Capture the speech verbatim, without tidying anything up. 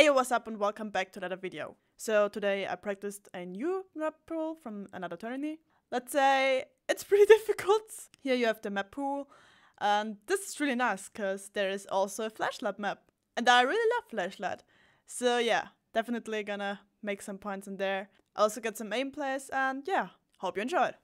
Hey, what's up and welcome back to another video. So today I practiced a new map pool from another tourney. Let's say it's pretty difficult. Here you have the map pool, and this is really nice because there is also a flashlight map, and I really love flashlight. So yeah, definitely gonna make some points in there. I also got some aim plays, and yeah, hope you enjoyed.